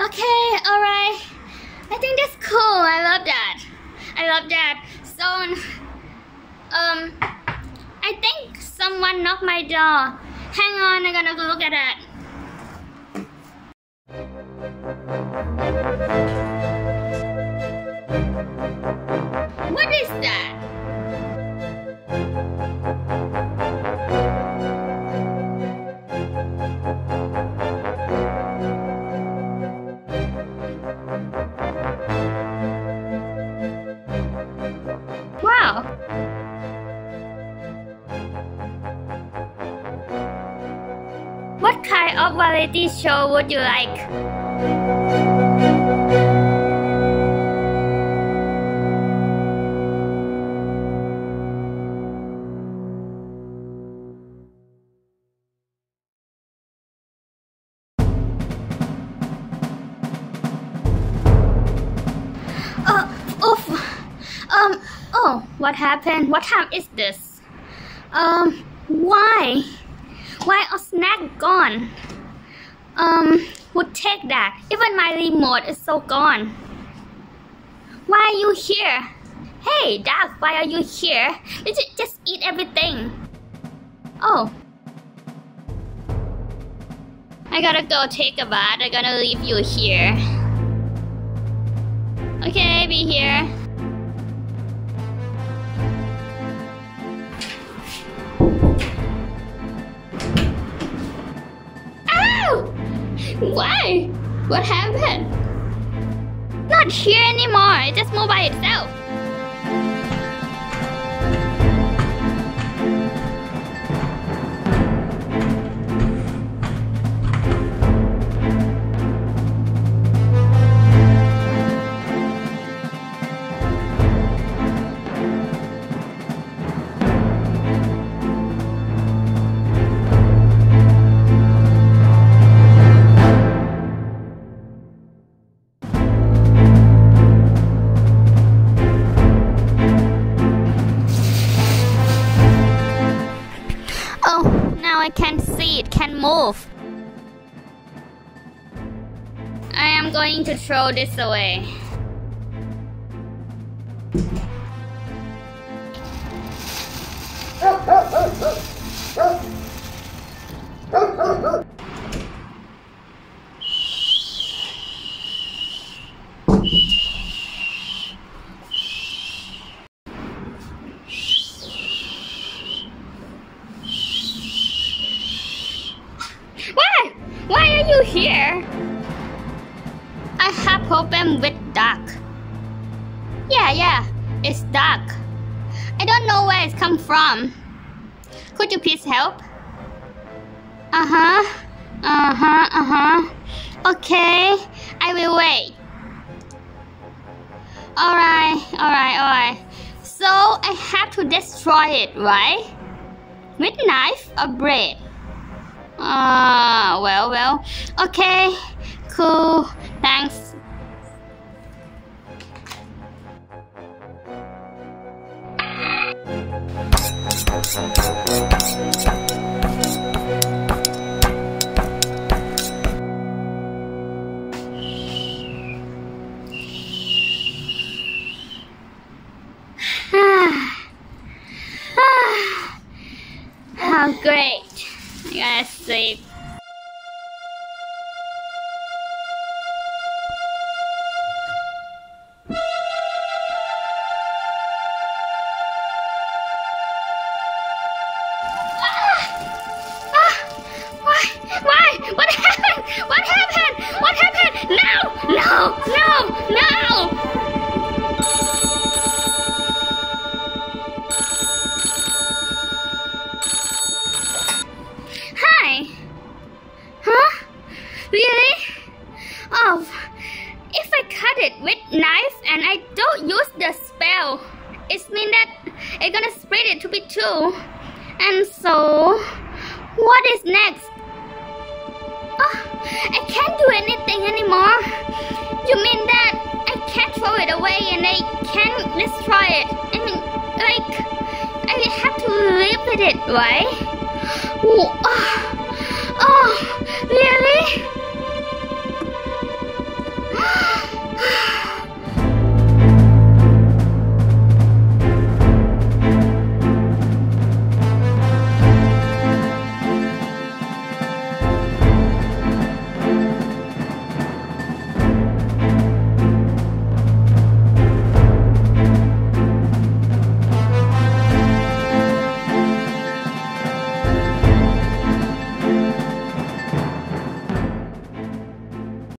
Okay, alright. I think that's cool. I love that. I love that. So, I think someone knocked my door. Hang on, I'm gonna go look at that. What is that? What kind of variety show would you like? Oh, what happened? What time is this? Why? Why a snack gone? Who take that? Even my remote is so gone. Why are you here? Hey, Doug, why are you here? Did you just eat everything? Oh. I gotta go take a bath. I'm gonna leave you here. Okay, be here. Why? What happened? Not here anymore. It just moved by itself. I can't see it, can't move. I am going to throw this away. Here, I have problem with dark. Yeah, it's dark. I don't know where it's come from. Could you please help? Okay, I will wait. Alright. So I have to destroy it, right? With knife or bread? Well. Okay, cool, thanks. Oh, great. I gotta sleep. Why? What happened? What happened? What happened? No! It with knife and I don't use the spell. It means that it's gonna spread it to be two. And so, what is next? Oh, I can't do anything anymore. You mean that I can't throw it away and I can't destroy it? I mean, like, I have to live with it, right? Oh, really?